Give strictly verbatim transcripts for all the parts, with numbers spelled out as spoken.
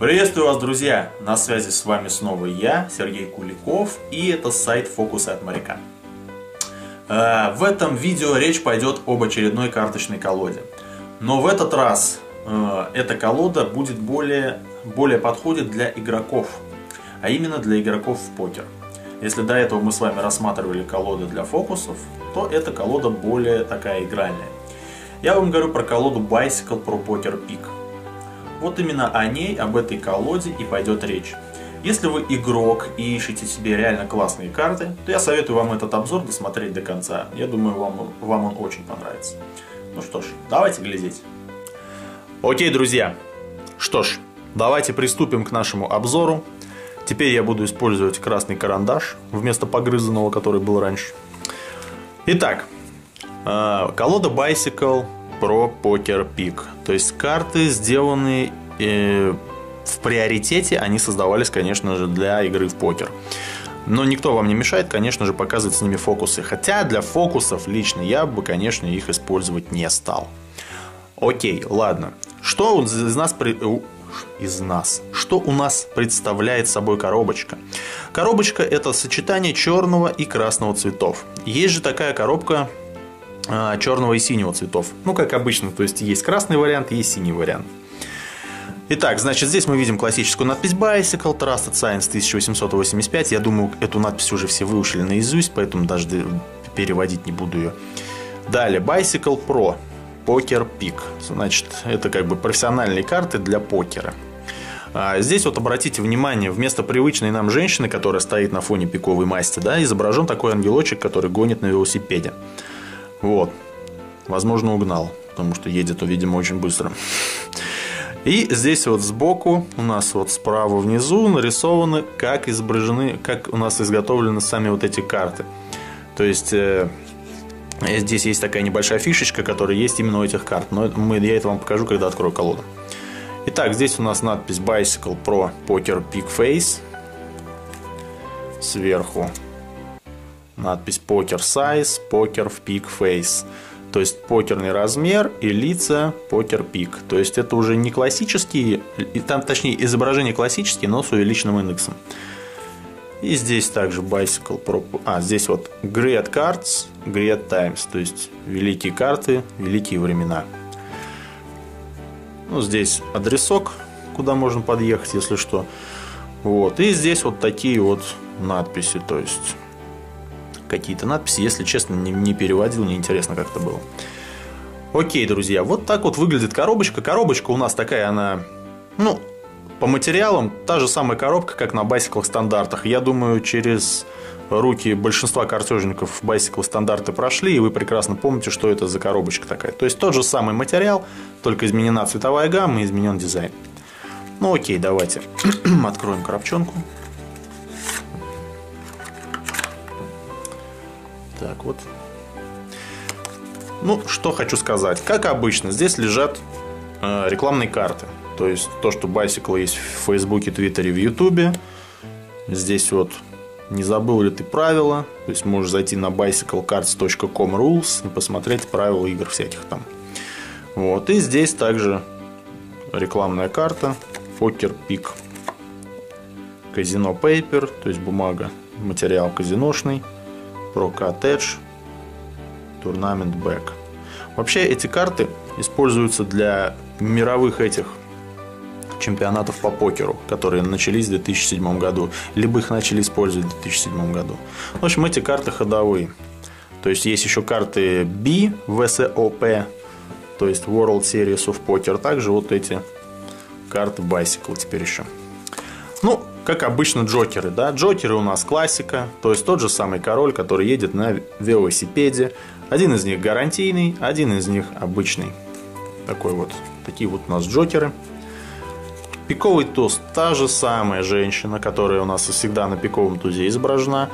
Приветствую вас, друзья! На связи с вами снова я, Сергей Куликов, и это сайт «Фокусы от моряка». В этом видео речь пойдет об очередной карточной колоде. Но в этот раз эта колода будет более, более подходит для игроков, а именно для игроков в покер. Если до этого мы с вами рассматривали колоды для фокусов, то эта колода более такая игральная. Я вам говорю про колоду Bicycle Pro PokerPeek. Вот именно о ней, об этой колоде и пойдет речь. Если вы игрок и ищете себе реально классные карты, то я советую вам этот обзор досмотреть до конца. Я думаю, вам, вам он очень понравится. Ну что ж, давайте глядеть. Окей, друзья. Что ж, давайте приступим к нашему обзору. Теперь я буду использовать красный карандаш вместо погрызанного, который был раньше. Итак, колода Bicycle Pro PokerPeek. То есть карты сделаны э, в приоритете, они создавались, конечно же, для игры в покер. Но никто вам не мешает, конечно же, показывать с ними фокусы. Хотя для фокусов лично я бы, конечно, их использовать не стал. Окей, ладно. Что из нас... из нас. Что у нас представляет собой коробочка? Коробочка — это сочетание черного и красного цветов. Есть же такая коробка э, черного и синего цветов. Ну, как обычно, то есть есть красный вариант, есть синий вариант. Итак, значит, здесь мы видим классическую надпись Bicycle, Trusted Science тысяча восемьсот восемьдесят пять. Я думаю, эту надпись уже все выучили наизусть, поэтому даже переводить не буду ее. Далее, Bicycle Pro PokerPeek. Значит, это как бы профессиональные карты для покера. А здесь вот обратите внимание, вместо привычной нам женщины, которая стоит на фоне пиковой масти, да, изображен такой ангелочек, который гонит на велосипеде. Вот. Возможно, угнал, потому что едет, видимо, очень быстро. И здесь вот сбоку у нас вот справа внизу нарисованы, как изображены, как у нас изготовлены сами вот эти карты. То есть... здесь есть такая небольшая фишечка, которая есть именно у этих карт. Но мы, я это вам покажу, когда открою колоду. Итак, здесь у нас надпись Bicycle Pro PokerPeek Face. Сверху надпись Poker Size, Poker Peak Face. То есть покерный размер и лица PokerPeek. То есть это уже не классические, там точнее изображения классические, но с увеличенным индексом. И здесь также Bicycle Pro... А, здесь вот Great Cards, Great Times. То есть, великие карты, великие времена. Ну, здесь адресок, куда можно подъехать, если что. Вот. И здесь вот такие вот надписи. То есть, какие-то надписи, если честно, не, не переводил. Неинтересно, как это было. Окей, друзья. Вот так вот выглядит коробочка. Коробочка у нас такая, она... ну... по материалам та же самая коробка, как на Bicycle стандартах. Я думаю, через руки большинства картежников Bicycle стандарты прошли, и вы прекрасно помните, что это за коробочка такая. То есть тот же самый материал, только изменена цветовая гамма и изменен дизайн. Ну окей, давайте откроем коробчонку. Так вот. Ну, что хочу сказать. Как обычно, здесь лежат э, рекламные карты. То есть то, что Bicycle есть в Фейсбуке, Твиттере, в Ютубе. Здесь вот не забыл ли ты правила. То есть можешь зайти на bicycle cards точка com rules и посмотреть правила игр всяких там. Вот. И здесь также рекламная карта PokerPeek. Казино Paper, то есть бумага, материал казиношный. Pro Cottage, Tournament Back. Вообще эти карты используются для мировых этих чемпионатов по покеру, которые начались в две тысячи седьмом году, либо их начали использовать в две тысячи седьмом году. В общем, эти карты ходовые. То есть есть еще карты би дабл ю эс о пи, то есть World Series of Poker. Также вот эти карты Bicycle теперь еще. Ну, как обычно, джокеры, да? Джокеры у нас классика, то есть тот же самый король, который едет на велосипеде. Один из них гарантийный, один из них обычный. Такой вот, такие вот у нас джокеры. Пиковый туз, та же самая женщина, которая у нас всегда на пиковом тузе изображена.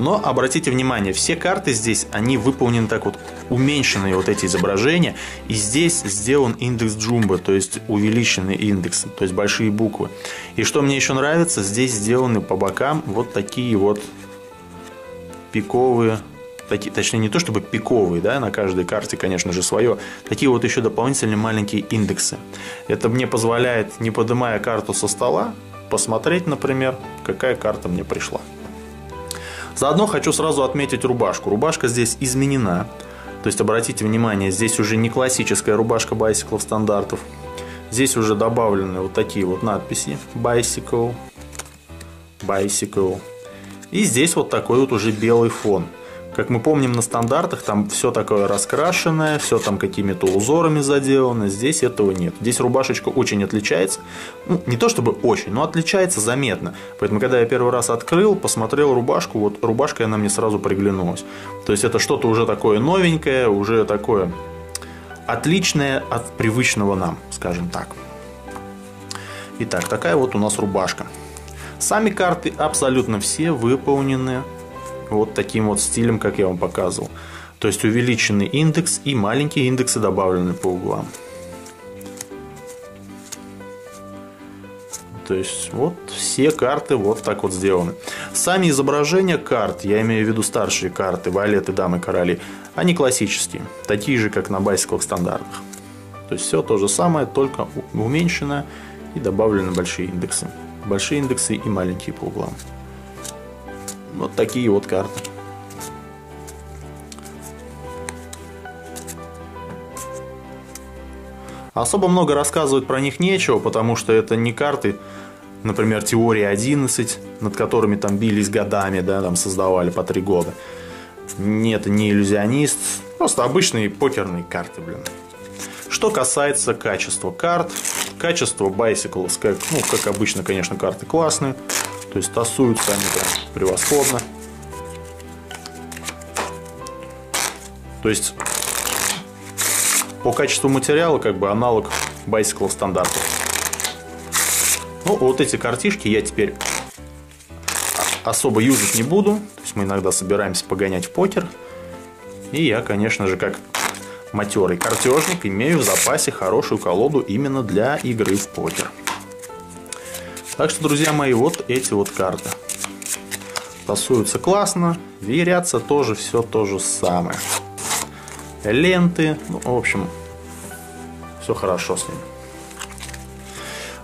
Но обратите внимание, все карты здесь, они выполнены так вот, уменьшенные вот эти изображения. И здесь сделан индекс джумбо, то есть увеличенный индекс, то есть большие буквы. И что мне еще нравится, здесь сделаны по бокам вот такие вот пиковые такие, точнее, не то чтобы пиковые, да, на каждой карте, конечно же, свое, такие вот еще дополнительные маленькие индексы. Это мне позволяет, не поднимая карту со стола, посмотреть, например, какая карта мне пришла. Заодно хочу сразу отметить рубашку. Рубашка здесь изменена. То есть, обратите внимание, здесь уже не классическая рубашка байсиклов стандартов. Здесь уже добавлены вот такие вот надписи. Bicycle, Bicycle. И здесь вот такой вот уже белый фон. Как мы помним, на стандартах там все такое раскрашенное, все там какими-то узорами заделано. Здесь этого нет. Здесь рубашечка очень отличается. Ну, не то чтобы очень, но отличается заметно. Поэтому, когда я первый раз открыл, посмотрел рубашку, вот рубашка, она мне сразу приглянулась. То есть, это что-то уже такое новенькое, уже такое отличное от привычного нам, скажем так. Итак, такая вот у нас рубашка. Сами карты абсолютно все выполнены вот таким вот стилем, как я вам показывал. То есть увеличенный индекс и маленькие индексы добавлены по углам. То есть вот все карты вот так вот сделаны. Сами изображения карт, я имею в виду старшие карты, валеты, дамы, короли, они классические, такие же, как на байсиклах стандартах. То есть все то же самое, только уменьшено и добавлены большие индексы. Большие индексы и маленькие по углам. Вот такие вот карты. Особо много рассказывать про них нечего, потому что это не карты, например, Theory одиннадцать, над которыми там бились годами, да, там создавали по три года. Нет, не иллюзионист, просто обычные покерные карты, блин. Что касается качества карт, качество байсиклов, как, ну, как обычно, конечно, карты классные. То есть тасуются они прям превосходно. То есть по качеству материала как бы аналог байсиклов стандартов. Ну, вот эти картишки я теперь особо юзать не буду. То есть мы иногда собираемся погонять в покер. И я, конечно же, как матерый картежник, имею в запасе хорошую колоду именно для игры в покер. Так что, друзья мои, вот эти вот карты. Тасуются классно, верятся тоже все то же самое. Ленты, ну, в общем, все хорошо с ними.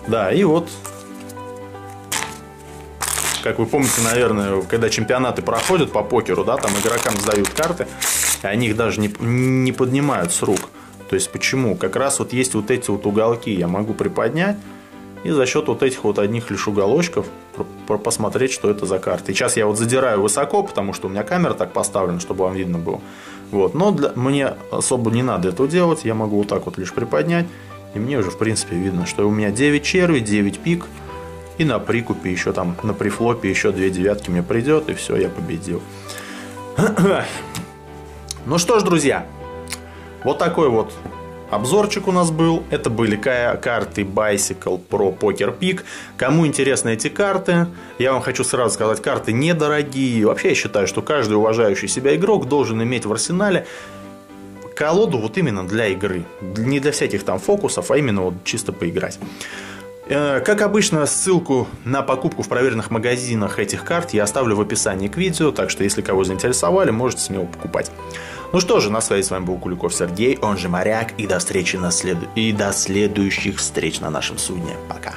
Да, и вот, как вы помните, наверное, когда чемпионаты проходят по покеру, да, там игрокам сдают карты, и они их даже не, не поднимают с рук. То есть, почему? Как раз вот есть вот эти вот уголки, я могу приподнять. И за счет вот этих вот одних лишь уголочков посмотреть, что это за карты. Сейчас я вот задираю высоко, потому что у меня камера так поставлена, чтобы вам видно было. Вот. Но для... мне особо не надо этого делать. Я могу вот так вот лишь приподнять. И мне уже, в принципе, видно, что у меня девять червей, девять пик. И на прикупе еще там, на префлопе еще две девятки мне придет. И все, я победил. Ну что ж, друзья. Вот такой вот обзорчик у нас был. Это были карты Bicycle Pro PokerPeek. Кому интересны эти карты, я вам хочу сразу сказать, карты недорогие. Вообще я считаю, что каждый уважающий себя игрок должен иметь в арсенале колоду вот именно для игры. Не для всяких там фокусов, а именно вот чисто поиграть. Как обычно, ссылку на покупку в проверенных магазинах этих карт я оставлю в описании к видео. Так что, если кого заинтересовали, можете смело покупать. Ну что же, на связи с вами был Куликов Сергей, он же Моряк, и до встречи на след... и до следующих встреч на нашем судне. Пока.